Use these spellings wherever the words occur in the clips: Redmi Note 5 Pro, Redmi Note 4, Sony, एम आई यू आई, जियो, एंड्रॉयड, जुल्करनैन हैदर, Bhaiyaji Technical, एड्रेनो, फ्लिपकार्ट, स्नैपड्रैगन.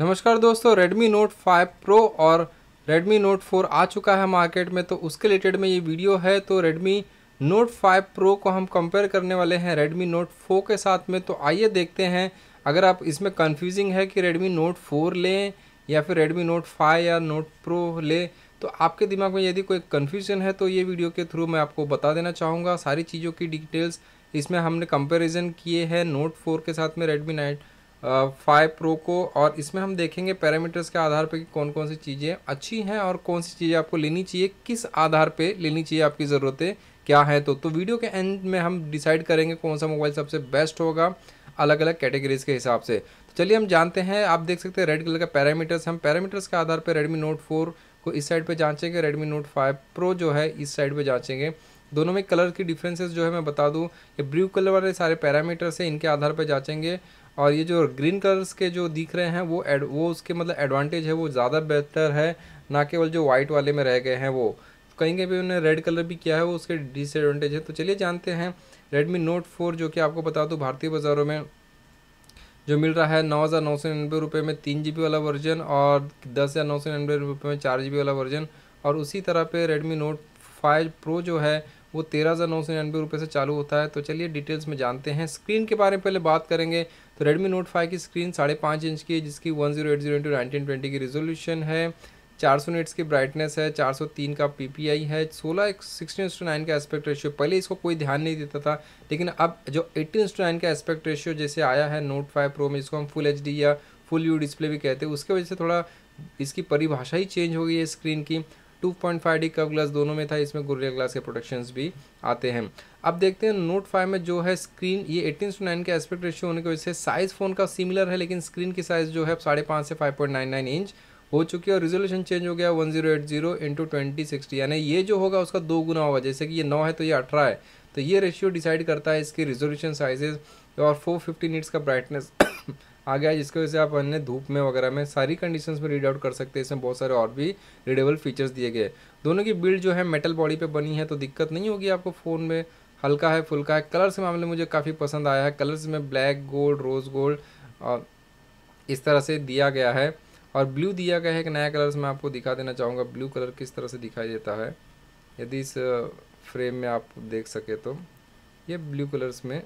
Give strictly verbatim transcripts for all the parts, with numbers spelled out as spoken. नमस्कार दोस्तों, Redmi Note five Pro और Redmi Note फोर आ चुका है मार्केट में, तो उसके रिलेटेड में ये वीडियो है। तो Redmi Note फाइव Pro को हम कंपेयर करने वाले हैं Redmi Note फोर के साथ में। तो आइए देखते हैं, अगर आप इसमें कंफ्यूजिंग है कि Redmi Note फोर लें या फिर Redmi Note फाइव या Note Pro लें, तो आपके दिमाग में यदि कोई कन्फ्यूज़न है तो ये वीडियो के थ्रू मैं आपको बता देना चाहूँगा सारी चीज़ों की डिटेल्स। इसमें हमने कंपेरिजन किए हैं Note फोर के साथ में Redmi Note फाइव प्रो को, और इसमें हम देखेंगे पैरामीटर्स के आधार पे कि कौन कौन सी चीज़ें अच्छी हैं और कौन सी चीज़ें आपको लेनी चाहिए, किस आधार पे लेनी चाहिए, आपकी ज़रूरतें क्या हैं। तो तो वीडियो के एंड में हम डिसाइड करेंगे कौन सा मोबाइल सबसे बेस्ट होगा अलग अलग कैटेगरीज़ के हिसाब से। तो चलिए हम जानते हैं। आप देख सकते हैं रेड कलर का पैरामीटर्स, हम पैरामीटर्स के आधार पर रेडमी नोट फोर को इस साइड पर जाँचेंगे, रेडमी नोट फाइव प्रो जो है इस साइड पर जाँचेंगे। दोनों में कलर की डिफ्रेंसेस जो है मैं बता दूँ, ये ब्लू कलर वाले सारे पैरामीटर्स हैं, इनके आधार पर जाँचेंगे। और ये जो ग्रीन कलर्स के जो दिख रहे हैं वो एड वो उसके मतलब एडवांटेज है, वो ज़्यादा बेहतर है, ना केवल जो वाइट वाले में रह गए हैं वो कहीं कहीं भी उन्हें रेड कलर भी किया है, वो उसके डिसएडवांटेज है। तो चलिए जानते हैं रेडमी नोट फोर, जो कि आपको बता दूं भारतीय बाज़ारों में जो मिल रहा है नौ हज़ार नौ सौ निन्यानवे रुपये में तीन जी बी वाला वर्जन और दस हज़ार नौ सौ निन्यानवे रुपये में चार जी बी वाला वर्जन। और उसी तरह पे रेडमी नोट फाइव प्रो जो है वो तेरह हज़ार नौ सौ निन्यानवे रुपये से चालू होता है। तो चलिए डिटेल्स में जानते हैं। स्क्रीन के बारे में पहले बात करेंगे तो Redmi Note फाइव की स्क्रीन साढ़े पाँच इंच की है, जिसकी one zero eight zero into nineteen twenty की रिजोल्यूशन है, चार सौ नेट्स की ब्राइटनेस है, चार सौ तीन का पीपीआई है, सोलह एक सिक्सटीन इंस टू नाइन का एस्पेक्ट रेशियो। पहले इसको कोई ध्यान नहीं देता था, लेकिन अब जो एटीन इंस टू नाइन का एस्पेक्ट रेशियो जैसे आया है Note फाइव Pro में, इसको हम फुल एच डी या फुल यू डिस्प्ले भी कहते हैं, उसकी वजह से थोड़ा इसकी परिभाषा ही चेंज हो गई है स्क्रीन की। Two point five D curve glass दोनों में था, इसमें गोरिल्ला ग्लास के प्रोटेक्शंस भी आते हैं। अब देखते हैं नोट फाइव में जो है स्क्रीन, ये एटीन इंस टू नाइन के एस्पेक्ट रेशियो होने की वजह से साइज़ फ़ोन का सिमिलर है, लेकिन स्क्रीन की साइज़ जो है साढ़े पाँच से five point nine nine inch हो चुकी है और रिजोल्यूशन चेंज हो गया one zero eight zero into twenty sixty, यानी ये जो होगा उसका दो गुना होगा, जैसे कि ये नौ है तो ये अठारह है। तो ये रेशियो डिसाइड करता है इसकी रिजोल्यूशन, साइजेज और फोर फिफ्टी नीट्स का ब्राइटनेस आ गया है, जिसकी वजह से आप अन्य धूप में वगैरह में सारी कंडीशंस में रीड आउट कर सकते हैं। इसमें बहुत सारे और भी रीडेबल फीचर्स दिए गए। दोनों की बिल्ड जो है मेटल बॉडी पे बनी है, तो दिक्कत नहीं होगी आपको फ़ोन में, हल्का है फुल्का है। कलर्स के मामले में मुझे काफ़ी पसंद आया है, कलर्स में ब्लैक, गोल्ड, रोज़ गोल्ड और इस तरह से दिया गया है, और ब्लू दिया गया है एक नया कलर्स मैं आपको दिखा देना चाहूँगा। ब्लू कलर किस तरह से दिखाई देता है यदि इस फ्रेम में आप देख सके तो, ये ब्लू कलर्स में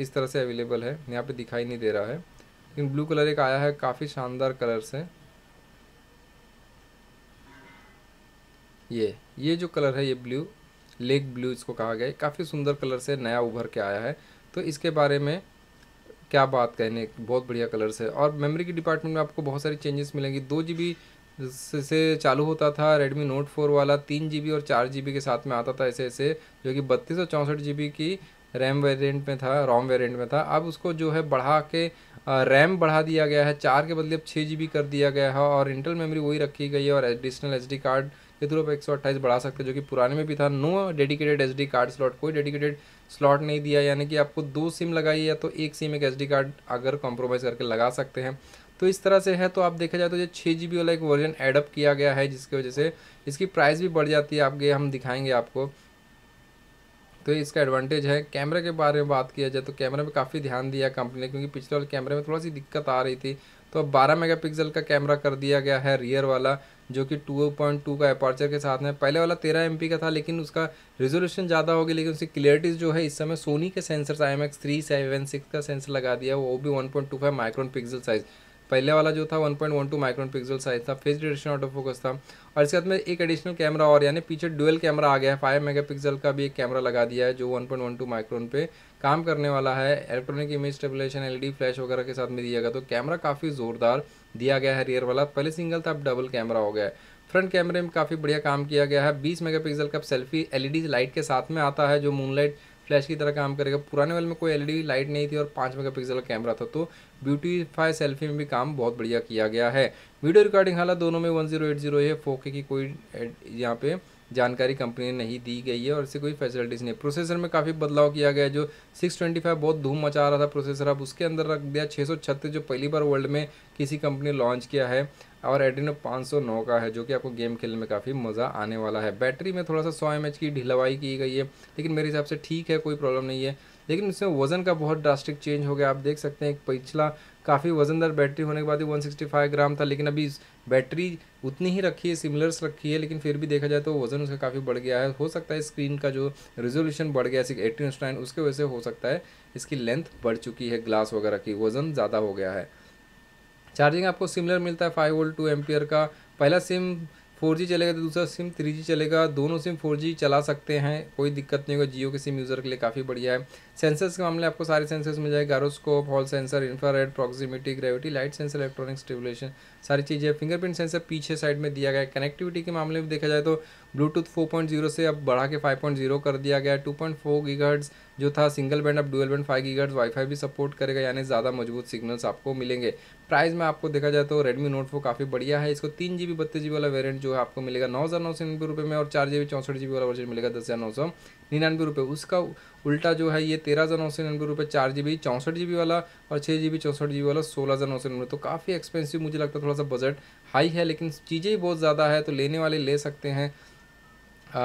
इस तरह से अवेलेबल है, यहाँ पर दिखाई नहीं दे रहा है, लेकिन ब्लू कलर एक आया है, काफ़ी शानदार कलर्स है। ये ये जो कलर है ये ब्लू, लेक ब्लू इसको कहा गया है, काफ़ी सुंदर कलर से नया उभर के आया है, तो इसके बारे में क्या बात कहने, बहुत बढ़िया कलर्स है। और मेमोरी के डिपार्टमेंट में आपको बहुत सारी चेंजेस मिलेंगी। दो जी बी से चालू होता था रेडमी नोट फोर वाला, तीन जी बी और चार जी बी के साथ में आता था ऐसे ऐसे, जो कि बत्तीस और चौंसठ जी बी की रैम वेरिएंट में था, रोम वेरिएंट में था। अब उसको जो है बढ़ा के रैम बढ़ा दिया गया है, चार के बदले अब छः जी बी कर दिया गया है, और इंटरनल मेमोरी वही रखी गई है, और एडिशनल एस डी कार्ड के थ्रू आप एक सौ अट्ठाईस बढ़ा सकते हैं, जो कि पुराने में भी था। No dedicated S D card slot, कोई डेडिकेटेड स्लॉट नहीं दिया, यानी कि आपको दो सिम लगाइए या तो एक सिम एक एस डी कार्ड अगर कॉम्प्रोमाइज़ करके लगा सकते हैं, तो इस तरह से है। तो आप देखा जाए तो ये छः जी बी वाला एक वर्जन एडअप किया गया है, जिसकी वजह से इसकी प्राइस भी बढ़ जाती है, आपके हम दिखाएँगे आपको, तो इसका एडवांटेज है। कैमरा के बारे में बात किया जाए तो कैमरा में काफ़ी ध्यान दिया कंपनी ने, क्योंकि पिछले वाले कैमरे में थोड़ा सी दिक्कत आ रही थी, तो अब बारह मेगापिक्सल का कैमरा कर दिया गया है रियर वाला, जो कि टू पॉइंट टू का एपर्चर के साथ में, पहले वाला तेरह एम पी का था, लेकिन उसका रिजोल्यूशन ज़्यादा होगी, लेकिन उसकी क्लियरिटीज़ जो है इस समय सोनी के sensor I M X three seven six का सेंसर लगा दिया, वो भी one point two five micron pixel size, पहले वाला जो था one point one two micron pixel size था, फेस डिटेक्शन ऑटो फोकस था, और इसके साथ में एक एडिशनल कैमरा और, यानी पीछे डुअल कैमरा आ गया है, फाइव मेगापिक्सल का भी एक कैमरा लगा दिया है जो one point one two micron पे काम करने वाला है, electronic image stabilisation LED flash वगैरह के साथ में दिया गया। तो कैमरा काफ़ी ज़ोरदार दिया गया है, रियर वाला पहले सिंगल था, अब डबल कैमरा हो गया है। फ्रंट कैमरे में काफ़ी बढ़िया काम किया गया है, बीस मेगापिक्सल का सेल्फी एलईडी लाइट के साथ में आता है, जो मूनलाइट फ्लैश की तरह काम करेगा, पुराने वाले में कोई एलईडी लाइट नहीं थी, और पाँच मेगापिक्सल का कैमरा था, तो ब्यूटीफाई सेल्फी में भी काम बहुत बढ़िया किया गया है। वीडियो रिकॉर्डिंग हालांकि दोनों में वन ज़ीरो एट ज़ीरो है, फोर के की कोई यहाँ पे जानकारी कंपनी ने नहीं दी गई है, और इससे कोई फैसिलिटीज़ नहीं। प्रोसेसर में काफ़ी बदलाव किया गया है, जो सिक्स टू फाइव बहुत धूम मचा रहा था प्रोसेसर, अब उसके अंदर रख दिया छः सौ छत्तीस, जो पहली बार वर्ल्ड में किसी कंपनी ने लॉन्च किया है, और एड्रेनो पाँच सौ नौ का है, जो कि आपको गेम खेलने में काफ़ी मज़ा आने वाला है। बैटरी में थोड़ा सा सौ एम एच की ढिलवाई की गई है, लेकिन मेरे हिसाब से ठीक है, कोई प्रॉब्लम नहीं है, लेकिन इसमें वज़न का बहुत ड्रास्टिक चेंज हो गया। आप देख सकते हैं, एक पिछला काफ़ी वजनदार बैटरी होने के बाद भी एक सौ पैंसठ ग्राम था, लेकिन अभी बैटरी उतनी ही रखी है, सिमिलर्स रखी है, लेकिन फिर भी देखा जाए तो वजन उसका काफ़ी बढ़ गया है। हो सकता है स्क्रीन का जो रेजोल्यूशन बढ़ गया है एटीन इंच नाइन, उसके वजह से हो सकता है इसकी लेंथ बढ़ चुकी है, ग्लास वगैरह की वजन ज़्यादा हो गया है। चार्जिंग आपको सिमिलर मिलता है फाइव वोल्ट टू एम्पियर का। पहला सिम फोर जी चलेगा तो दूसरा सिम थ्री जी चलेगा, दोनों सिम फोर जी चला सकते हैं, कोई दिक्कत नहीं होगा। जियो के सिम यूज़र के लिए काफ़ी बढ़िया है। सेंसर्स के मामले आपको सारे सेंसर्स मिल जाएगा, gyroscope, hall sensor, infrared, proximity, gravity, light sensor, electronic stabilisation, सारी चीज़ें। फिंगरप्रिंट सेंसर पीछे साइड में दिया गया है। कनेक्टिविटी के मामले में देखा जाए तो ब्लूटूथ फोर पॉइंट ज़ीरो से अब बढ़ा के फाइव पॉइंट ज़ीरो कर दिया गया है। टू पॉइंट फोर गीगाहर्ट्ज़ जो था सिंगल बैंड अब dual band five gigahertz wifi भी सपोर्ट करेगा, यानी ज़्यादा मजबूत सिग्नल्स आपको मिलेंगे। प्राइस में आपको देखा जाए तो Redmi Note फोर काफ़ी बढ़िया है। इसको तीन जी बी बत्तीस जी बी वाला वेरियंट जो है आपको मिलेगा नौ हज़ार नौ सौ निन्यानवे रुपये में, और चार जी बी चौंसठ जी बी वाला वर्जन मिलेगा दस हज़ार नौ सौ निन्यानवे रुपये। उसका उल्टा जो है ये तेरह हज़ार नौ सौ निन्यानवे रुपये चार जी बी चौंसठ जी बी वाला और छः जी बी चौंसठ जी बी वाला सोलह हज़ार नौ सौ निन्यानवे। तो काफ़ी एक्सपेंसिव मुझे लगता है, थोड़ा सा बजट हाई है, लेकिन चीज़ें बहुत ज़्यादा है तो लेने वाले ले सकते हैं।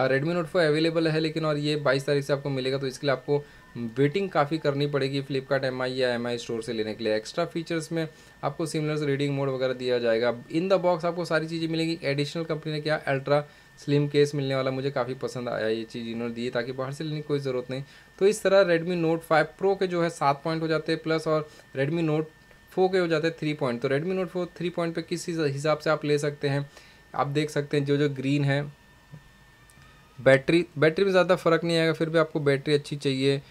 Redmi Note फोर अवेलेबल है लेकिन, और ये बाईस तारीख से आपको मिलेगा, तो इसके लिए आपको वेटिंग काफ़ी करनी पड़ेगी फ्लिपकार्ट एम आई या एम आई स्टोर से लेने के लिए। एक्स्ट्रा फीचर्स में आपको सिमिलर्स रीडिंग मोड वगैरह दिया जाएगा। इन द बॉक्स आपको सारी चीज़ें मिलेंगी। एडिशनल कंपनी ने क्या अल्ट्रा स्लिम केस मिलने वाला, मुझे काफ़ी पसंद आया ये चीज़ इन्होंने दी है, ताकि बाहर से लेने की कोई ज़रूरत नहीं। तो इस तरह Redmi Note फाइव Pro के जो है सात पॉइंट हो जाते हैं प्लस, और Redmi Note फोर के हो जाते हैं थ्री पॉइंट। तो Redmi Note four three point पर किस हिसाब से आप ले सकते हैं, आप देख सकते हैं। जो जो ग्रीन है बैटरी बैटरी में ज़्यादा फ़र्क नहीं आएगा, फिर भी आपको बैटरी अच्छी चाहिए,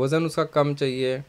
वज़न उसका कम चाहिए,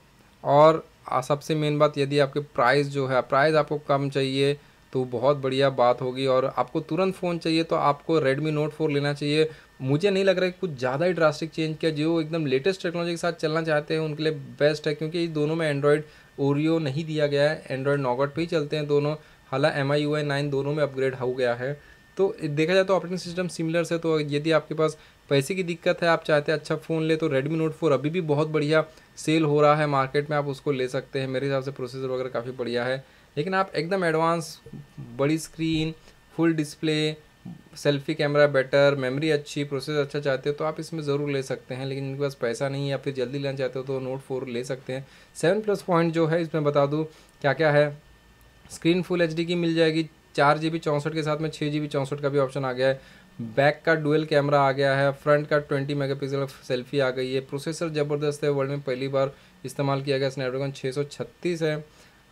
और सबसे मेन बात यदि आपके प्राइस जो है प्राइस आपको कम चाहिए तो बहुत बढ़िया बात होगी। और आपको तुरंत फ़ोन चाहिए तो आपको Redmi Note फोर लेना चाहिए। मुझे नहीं लग रहा है कि कुछ ज़्यादा ही ड्रास्टिक चेंज किया। जो एकदम लेटेस्ट टेक्नोलॉजी के साथ चलना चाहते हैं उनके लिए बेस्ट है, क्योंकि दोनों में एंड्रॉयड ओरियो नहीं दिया गया है, एंड्रॉयड नॉगट पर ही चलते हैं दोनों। हालांकि एम आई यू आई nine दोनों में अपग्रेड हो गया है। तो देखा जाए तो ऑपरेटिंग सिस्टम सिमिलर है। तो यदि आपके पास पैसे की दिक्कत है, आप चाहते हैं अच्छा फ़ोन ले, तो Redmi Note फोर अभी भी बहुत बढ़िया सेल हो रहा है मार्केट में, आप उसको ले सकते हैं। मेरे हिसाब से प्रोसेसर वगैरह काफ़ी बढ़िया है, लेकिन आप एकदम एडवांस बड़ी screen, full display, selfie camera better, memory अच्छी, प्रोसेसर अच्छा चाहते हो तो आप इसमें ज़रूर ले सकते हैं। लेकिन इनके पास पैसा नहीं है या फिर जल्दी लेना चाहते हो तो Note फोर ले सकते हैं। सेवन प्लस पॉइंट जो है इसमें बता दूँ क्या क्या है। स्क्रीन फुल एच डी की मिल जाएगी, चार जी बी चौंसठ के साथ में छः जी बी चौंसठ का भी ऑप्शन आ गया है, बैक का डुअल कैमरा आ गया है, फ्रंट का ट्वेंटी मेगापिक्सल सेल्फी आ गई है। प्रोसेसर ज़बरदस्त है, वर्ल्ड में पहली बार इस्तेमाल किया गया, स्नैपड्रैगन सिक्स थ्री सिक्स है।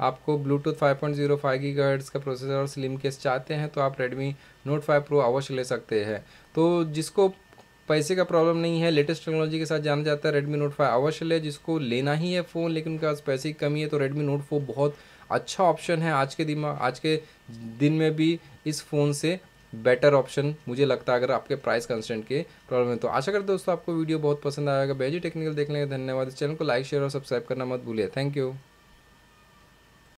आपको Bluetooth five point zero five gigahertz का प्रोसेसर और स्लिम केस चाहते हैं तो आप Redmi Note फाइव Pro अवश्य ले सकते हैं। तो जिसको पैसे का प्रॉब्लम नहीं है, लेटेस्ट टेक्नोलॉजी के साथ जाना जाता है, Redmi Note फाइव अवश्य ले। जिसको लेना ही है फ़ोन लेकिन उनके पास पैसे की कमी है, तो Redmi Note फोर बहुत अच्छा ऑप्शन है। आज के दिन आज के दिन में भी इस फ़ोन से बेटर ऑप्शन मुझे लगता है, अगर आपके प्राइस कंस्टेंट के प्रॉब्लम है तो। आशा करते दोस्तों आपको वीडियो बहुत पसंद आएगा। भैयाजी टेक्निकल देखने के धन्यवाद। इस चैनल को लाइक, शेयर और सब्सक्राइब करना मत भूलिए। Thank you.